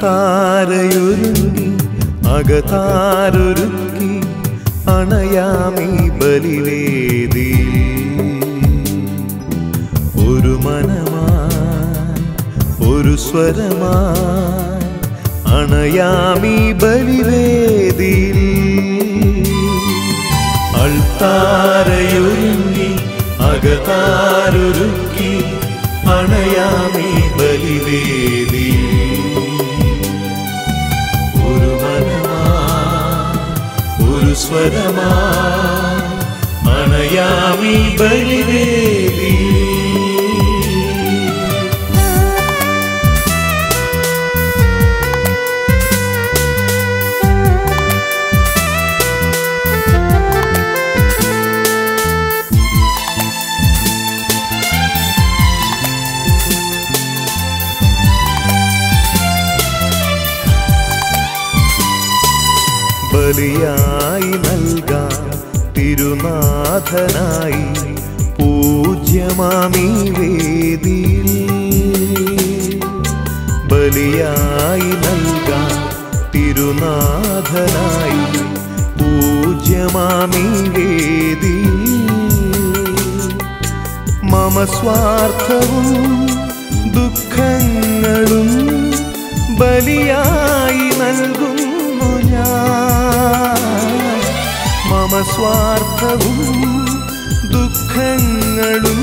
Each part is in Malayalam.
അകത്താരയൊരുങ്ങി അകത്താരൊരുക്കി അണയാമീ ബലിവേദി ഒരു മനമായി ഒരു സ്വരമായി അണയാമീ ബലിവേദി അൾത്താരയൊരുങ്ങി അകത്താരൊരുക്കി അണയാമീ ബലിവേദി ഒരു മനമായി ഒരു സ്വരമായി അണയാമീ ബലിവേദി ബലിയായി നൽകാം തിരുനാഥനായി പൂജ്യമാമീ വേദിയിൽ ബലിയായി നൽകാം തിരുനാഥനായി പൂജ്യമാമീ വേദിയിൽ മമ സ്വാർത്ഥവും ദുഃഖങ്ങളും ബലിയായി നൽകുന്നു ഞാൻ മമ സ്വാർത്ഥവും ദുഃഖങ്ങളും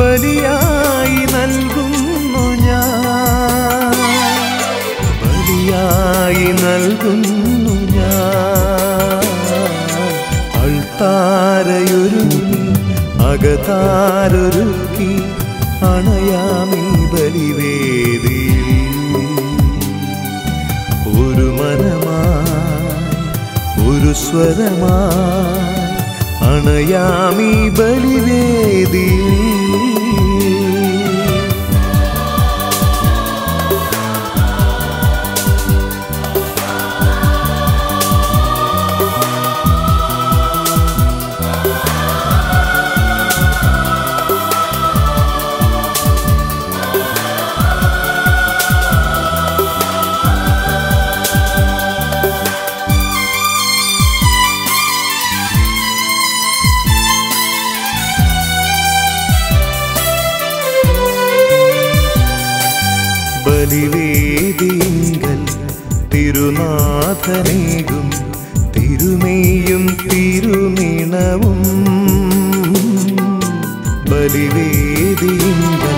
ബലിയായി നൽകുന്നു ഞാൻ ബലിയായി നൽകുന്നു ഞാൻ അൾത്താരയൊരുങ്ങി അകത്താരൊരുക്കി അണയാമീ ബലിവേദി ഒരു മനമായി ഒരു സ്വരമായി അണയാമീ ബലിവേദി ബലിവേദിങ്കൽ തിരുനാഥനേകും തിരുമേയും തിരുമിണവും ബലിവേദിങ്കൽ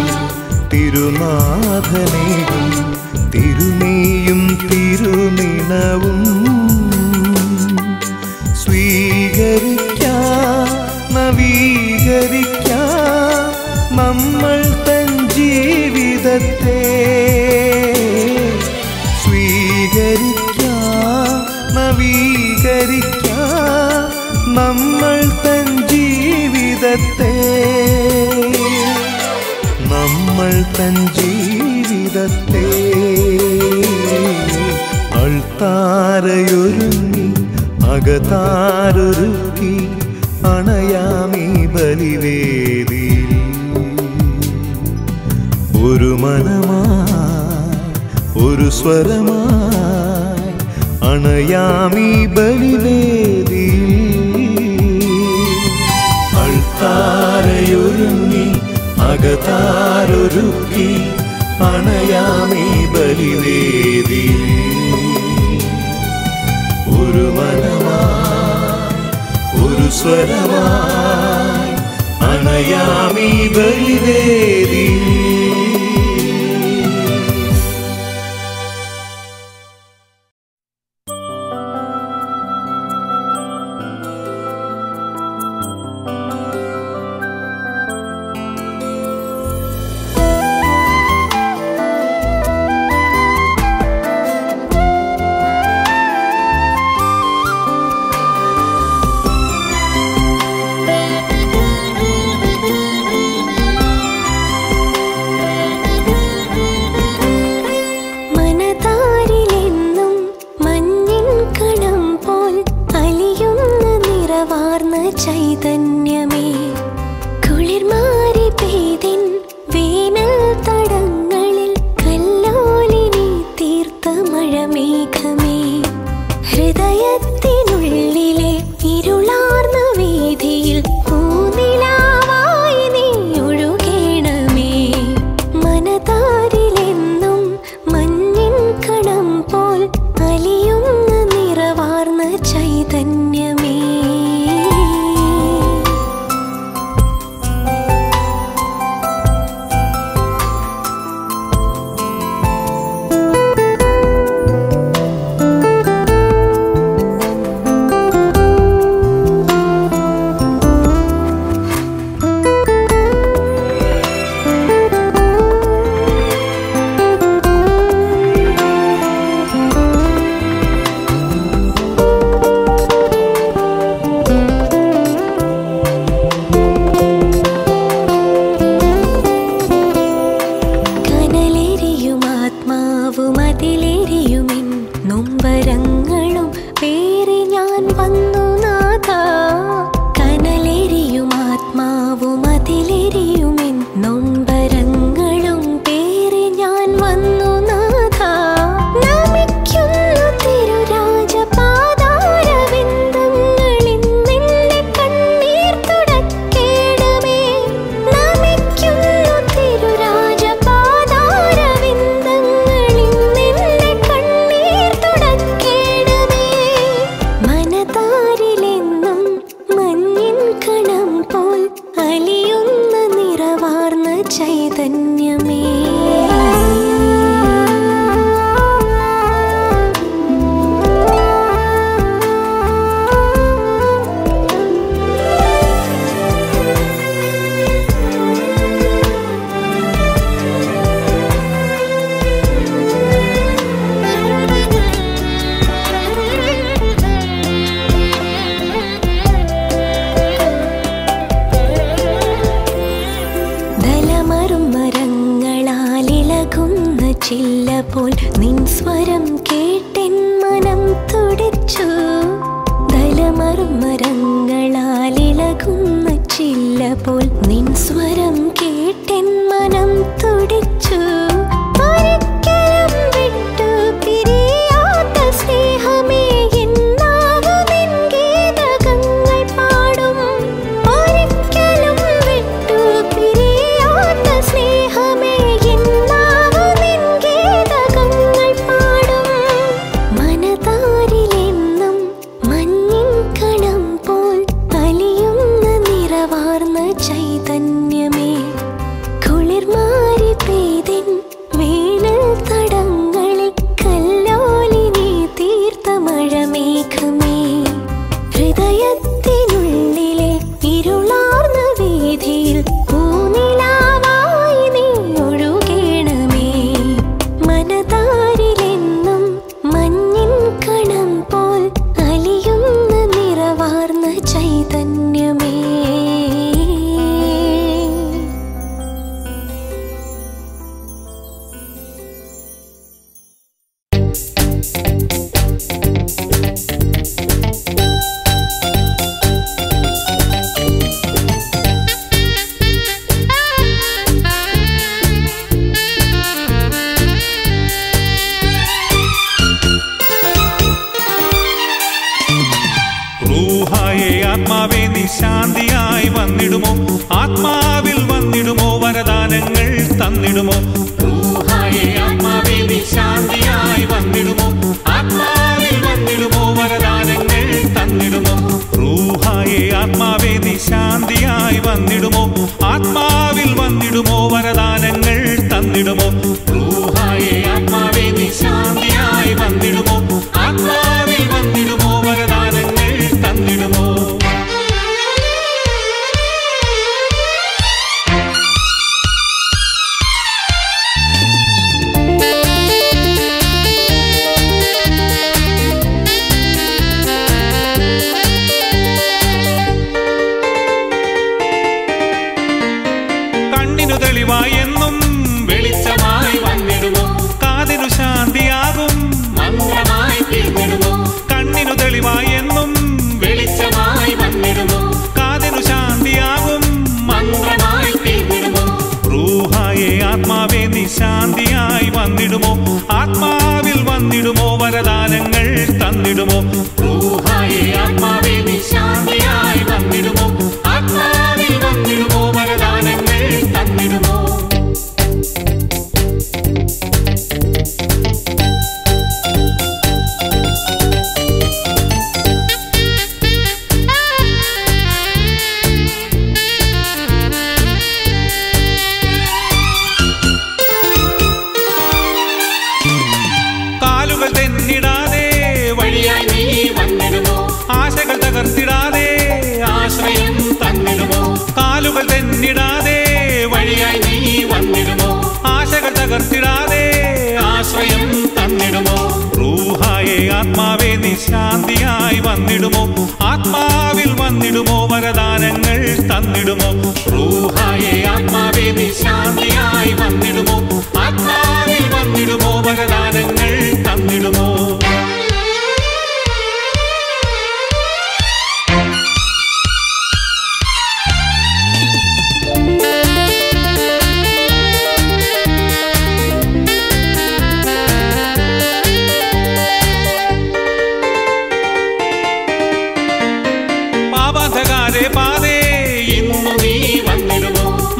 തിരുനാഥനേകും തിരുമേയും തിരുമിണവും സ്വീകരിക്കാം നവീകരിക്കാം നമ്മൾ തൻ ജീവിതത്തെ നവീകരിക്കാം നമ്മൾ തൻ ജീവിതത്തെ നമ്മൾ തൻ ജീവിതത്തെ അൾത്താരയൊരുങ്ങി അകത്താരൊരുക്കി അണയാമീ ബലിവേദി ഒരു മനമായി ഒരു സ്വരമായി അണയാമീ ബലിവേദി അൾത്താരയൊരുങ്ങി അകത്താരൊരുക്കി അണയാമീ ബലിവേദി ഒരു മനമായി ഒരു സ്വരമായി അണയാമീ ബലിവേദി चैतन्यमे ചില്ലപ്പോൾ നിൻ സ്വരം കേട്ടൻ മനം തുടിച്ചു ദലമർമരങ്ങളാൽ ഇളകുന്ന ചില്ലപ്പോൾ നിൻ സ്വരം കേട്ടൻ മനം തുടിച്ചു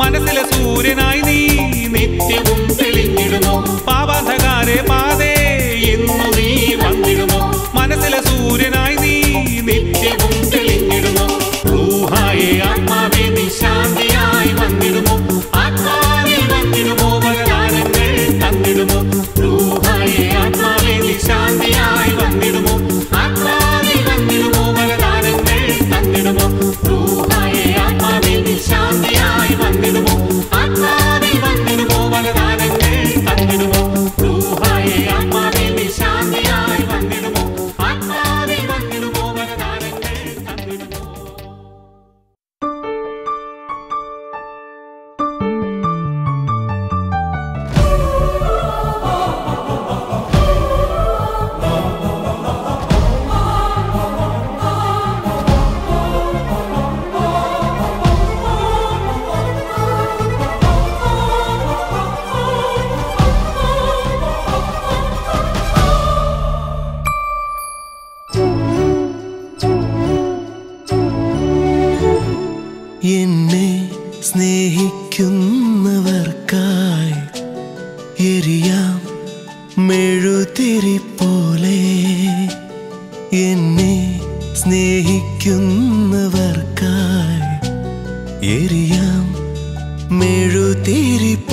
മനസ്സിലെ സൂര്യനായി നീ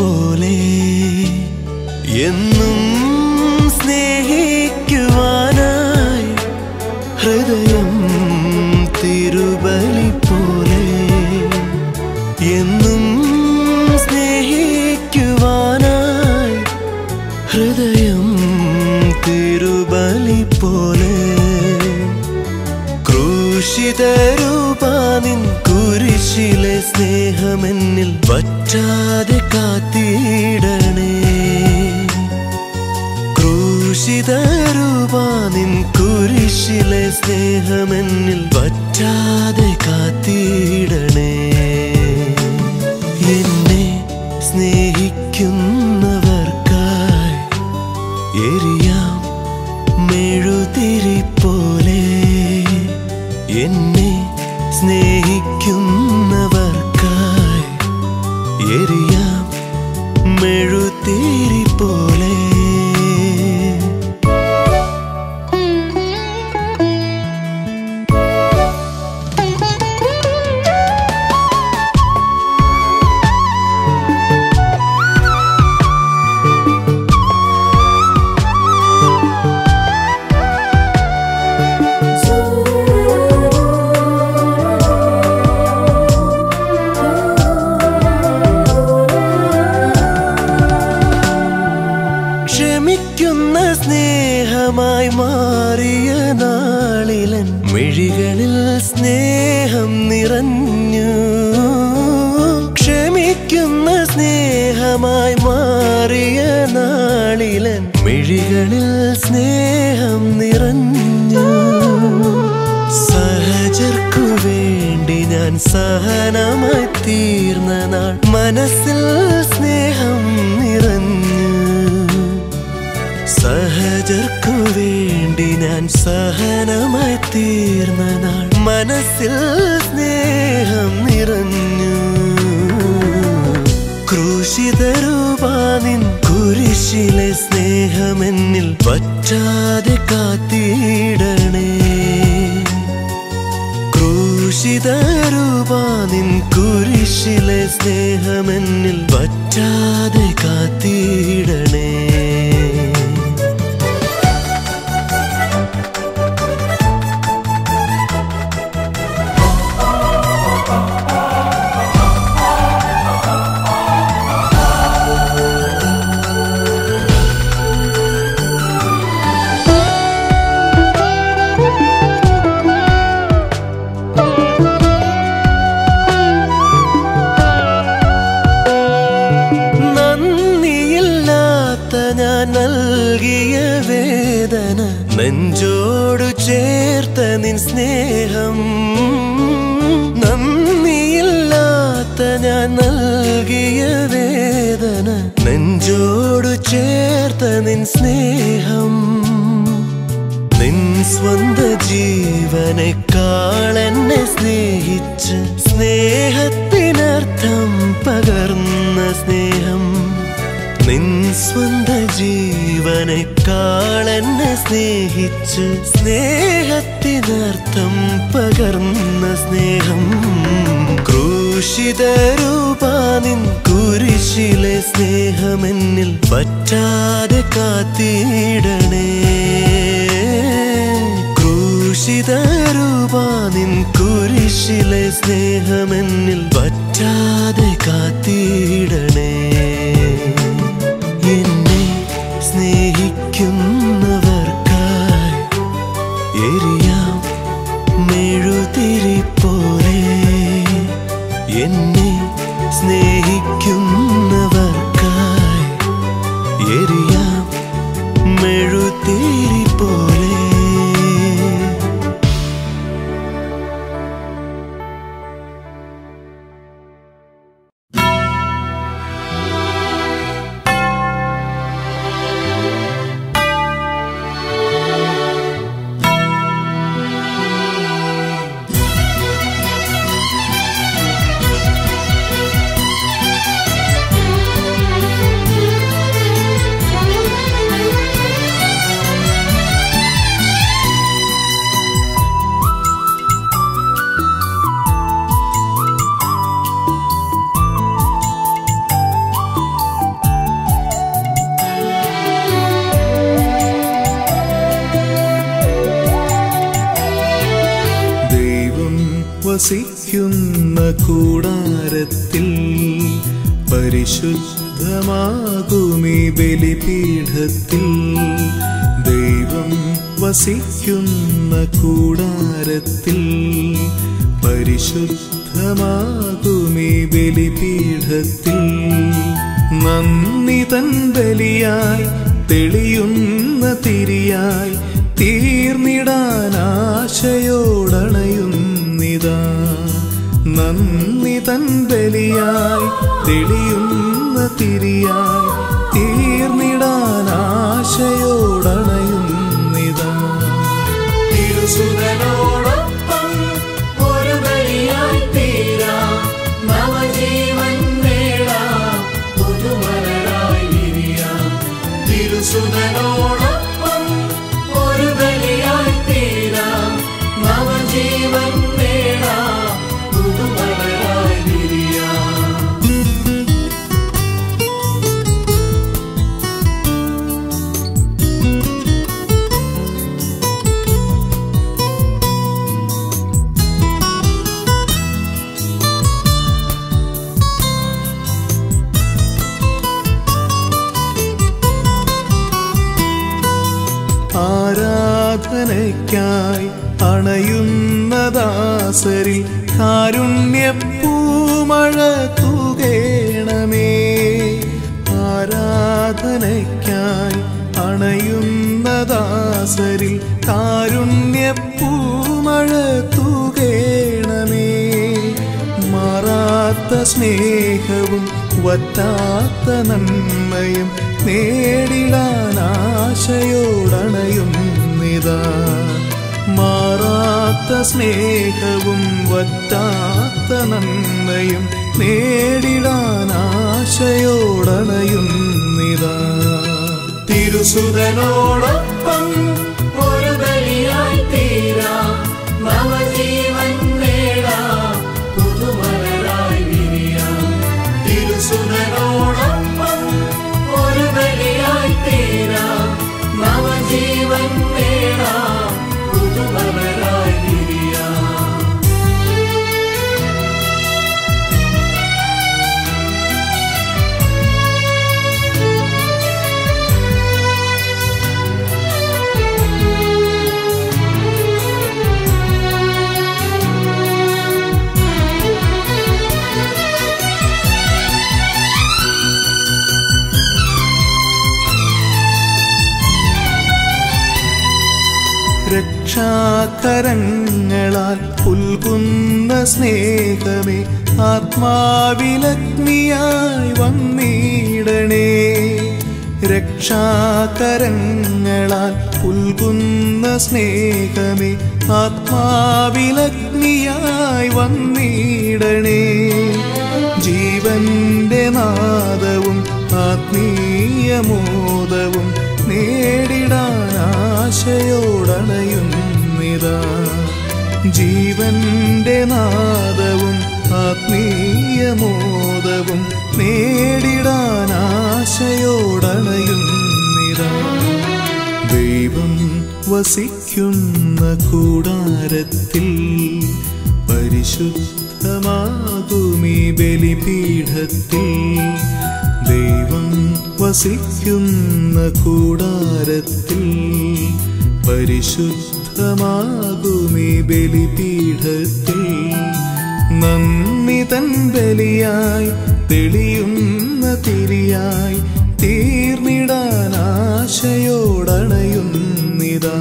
പോലെ എന്നും സ്നേഹിക്കുവാനായി ഹൃദയം തിരുബലി പോലെ എന്നും സ്നേഹിക്കുവാനായി ഹൃദയം തിരുബലി പോലെ ക്രൂശിതരൂപാനിൻ കുരിശിലെ സ്നേഹമെന്നിൽ വറ്റാതെ കാത്തിടണേ. ക്രൂശിതരൂപാനിൻ കുരിശിലെ സ്നേഹമെന്നിൽ വറ്റാതെ കാത്തിടണേ. എന്നെ സ്നേഹിക്കുന്നവർക്കായി എരിയാം മെഴുതിരി പോലെ എന്നെ സ്നേഹിക്കുന്നവർക്കായി എരിയാം മെഴുതിരി പോലെ. ക്ഷമിക്കുന്ന സ്നേഹമായി മാറിയ നാളിലൻ മിഴികളിൽ സ്നേഹം നിറഞ്ഞു. ക്ഷമിക്കുന്ന സ്നേഹമായി മാറിയ നാളിലൻ മിഴികളിൽ സ്നേഹം നിറഞ്ഞു. സഹജർക്കു വേണ്ടി ഞാൻ സഹനമായി തീർന്ന നാൾ മനസ്സിൽ സ്നേഹം നിറഞ്ഞു. സഹജർക്കു വേണ്ടി ഞാൻ സഹനമായി തീർന്ന നാൾ മനസ്സിൽ സ്നേഹം നിറഞ്ഞു. ക്രൂശിതരൂപാനിൻ കുരിശിലെ സ്നേഹമെന്നിൽ വറ്റാതെ കാത്തിടണേ. ക്രൂശിതരൂപാനിൻ കുരിശിലെ സ്നേഹമെന്നിൽ വറ്റാതെ കാത്തിടണേ. നൽകിയ വേദന നെഞ്ചോടു ചേർത്ത നിൻ സ്നേഹം. നന്ദിയില്ലാത്ത ഞാൻ നൽകിയ വേദന നെഞ്ചോടു ചേർത്ത നിൻ സ്നേഹം. നിൻ സ്വന്ത ജീവനെക്കാളെന്നെ സ്നേഹിച്ച് സ്നേഹത്തിനർത്ഥം പകർന്ന സ്നേഹം. നിൻ സ്വന്ത ജീവനെക്കാളെന്നെ സ്നേഹിച്ച് സ്നേഹത്തിനർത്ഥം പകർന്ന സ്നേഹം. ക്രൂശിതരൂപാനിൻ കുരിശിലെ സ്നേഹമെന്നിൽ വറ്റാതെ കാത്തിടണേ. ക്രൂശിതരൂപാനിൻ കുരിശിലെ സ്നേഹമെന്നിൽ വറ്റാതെ കാത്തിടണേ. എന്നെ സ്നേഹിക്കുന്നവർക്കായി എരിയാം മെഴുതിരി പോലെ എന്നെ സ്നേഹിക്കുന്നവർക്കായി എരിയാം മെഴുതിരി പോലെ. പരിശുദ്ധമാകുമീ ബലിപീഠത്തിൽ ദൈവം വസിക്കുന്ന കൂടാരത്തിൽ. പരിശുദ്ധമാകുമീ ബലിപീഠത്തിൽ നന്ദി തൻ ബലിയായി തെളിയുന്ന തിരിയായി തീർന്നിടാനാശയോടണയുന്നിതാ. നന്ദി തൻ ബലിയായി തെളിയുന്ന തിരിയായി തീർന്നിടാനാശയോടണയുന്നിതാ. തിരുസുതനോടൊപ്പം ഒരു ബലിയായി തീരാ നവജീവൻ നേട പുതുമലരായി വിരിയാ. തിരുസുതനോടൊപ്പം ഒരു ബലിയായി തീരാ നവജീവൻ നേടാ. ആരാധനയ്ക്കായി അണയുന്നദാസരിൽ കാരുണ്യപ്പൂമഴ തൂകേണമേ. ആരാധനയ്ക്കായി അണയുന്നദാസരിൽ കാരുണ്യപ്പൂമഴ തൂകേണമേ. മാറാത്ത സ്നേഹവും വറ്റാത്ത നന്മയും നേടിടാനാശയോടണയുന്നിതാ. മാറാത്ത സ്നേഹവും വറ്റാത്ത നന്മയും നേടിടാനാശയോടണയുന്നിതാ. തിരുസുതനോടൊപ്പം ഒരു ബലിയായി തീരാ നവജീവൻ നേടാ പുതുമലരായി വിരിയാ. തിരുസുതനോടൊപ്പം ഒരു ബലിയായി തീരാ നവജീവൻ നേടാ. രക്ഷാകരങ്ങളാൽ പുൽകുന്ന സ്നേഹമേ ആത്മാവിലഗ്നിയായി വന്നിടണേ. രക്ഷാകരങ്ങളാൽ പുൽകുന്ന സ്നേഹമേ ആത്മാവിലഗ്നിയായി വന്നിടണേ. ജീവന്റെ നാദവും ആത്മീയമോദവും നേടിടാനാശയോടണയുന്നിതാ. ജീവന്റെ നാദവും ആത്മീയമോദവും നേടിടാനാശയോടണയുന്നിതാ. ദൈവം വസിക്കുന്ന കൂടാരത്തിൽ പരിശുദ്ധമാകുമീ ബലിപീഠത്തിൽ ദൈവം വസിക്കുന്ന കൂടാരത്തിൽ. പരിശുദ്ധമാകുമീ ബലിപീഠത്തിൽ നന്ദി തൻ ബലിയായി തെളിയുന്ന തിരിയായി തീർന്നിടാനാശയോടണയുന്നിതാ.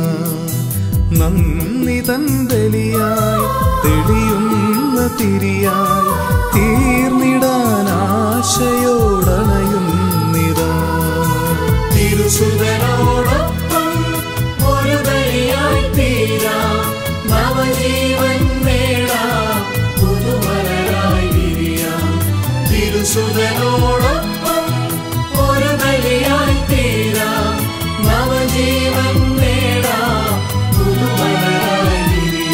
നന്ദി തൻ ബലിയായി തെളിയുന്ന തിരിയായി തീർന്നിടാനാശയോടണയുന്നിതാ. തിരുസുതനോടൊപ്പം ഒരു ബലിയായി തീരാ നവജീവൻ നേടാ പുതുമലരായി വിരിയാ. തിരുസുതനോടൊപ്പം ഒരു ബലിയായി തീരാ നവജീവൻ നേടാ പുതുമലരായി വിരിയാ.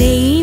They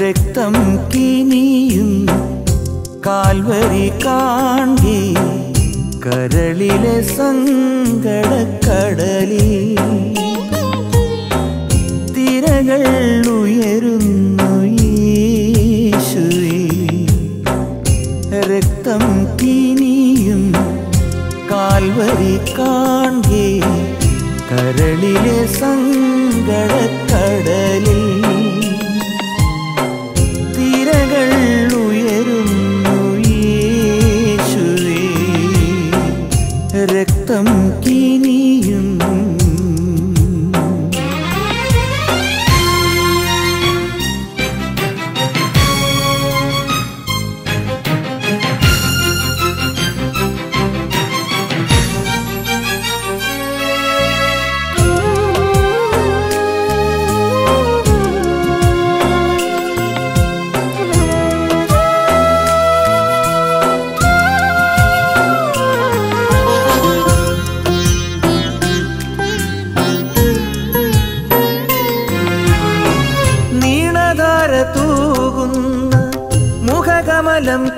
രക്തം കിനിയും കാൽവരി കാണി കരളിലെ സങ്കടക്കടലിൽ തിരകൾ ഉയരുന്നു യേശുവേ. രക്തം കിനിയും കാൽവരി കാണി കരളിലെ സങ്കടക്കടലിൽ തിരകൾ ഉയരുന്നു യേശുവേ. രക്തം കിനിയും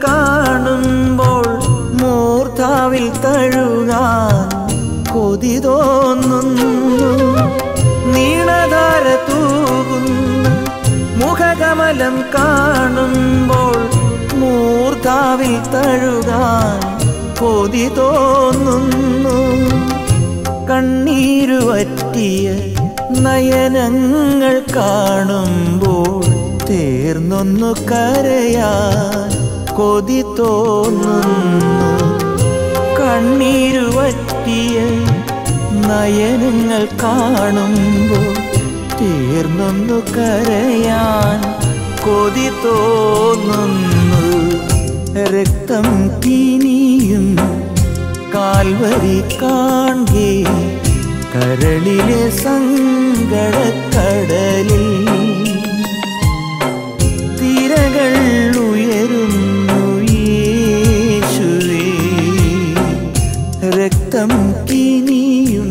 കാണുമ്പോൾ മൂർധാവിൽ തഴുകാൻ കൊതി തോന്നുന്നു. നീണധാര തൂകുന്ന മുഖകമലം കാണുമ്പോൾ മൂർധാവിൽ തഴുകാൻ കൊതി തോന്നുന്നു. കണ്ണീരു വറ്റിയ നയനങ്ങൾ കാണുമ്പോൾ തീർന്നൊന്നു കരയാൻ കൊതി തോന്നുന്നു. കണ്ണീരു വറ്റിയ നയനങ്ങൾ കാണുമ്പോൾ തീർന്നൊന്നു കരയാൻ കൊതി തോന്നുന്നു. രക്തം കിനിയും കാൽവരി കാണെ കരളിലെ സങ്കടക്കടലിൽ തിരകൾ ഉയരുന്നു യേശുവേ. രക്തം കിനിയും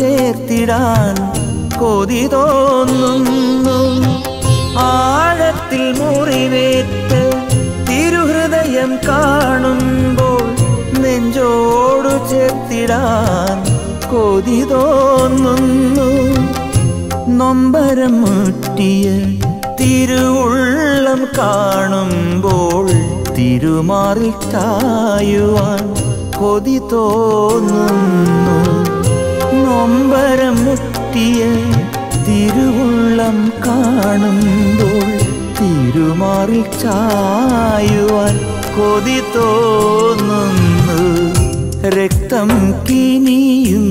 ചേർത്തിടാൻ കൊതി തോന്നുന്നു. ആഴത്തിൽ മുറിവേറ്റ് തിരുഹൃദയം കാണുമ്പോൾ നെഞ്ചോടു ചേർത്തിടാൻ കൊതി തോന്നുന്നു. നൊമ്പരം മുട്ടിയ തിരുവുള്ളം കാണുമ്പോൾ തിരുമാറിൽ തായുവാൻ കൊതി തോന്നുന്നു. നൊമ്പരം മുട്ടിയ തിരുവുള്ളം കാണുമ്പോൾ തിരുമാറി ചായുവാൻ കൊതി തോന്നുന്നു. രക്തം കിനിയും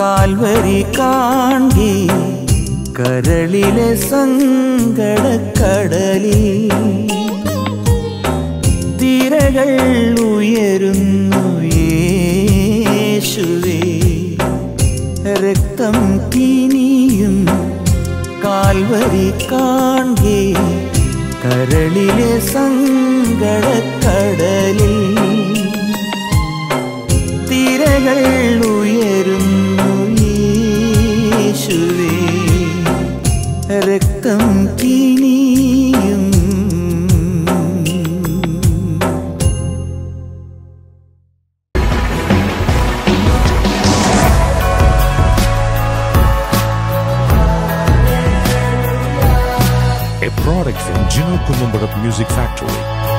കാൽവരി കാണെ കരളിലെ സങ്കടക്കടലിൽ തിരകൾ ഉയരുന്നു യേശുവേ. രക്തം കിനിയും കാൽവരി കാണെ കരളിലെ സങ്കടക്കടലിൽ തിരകൾ ഉയരുന്നു യേശുവേ. രക്തം കിനിയും. Product from Gino Kunumbara Music Factory.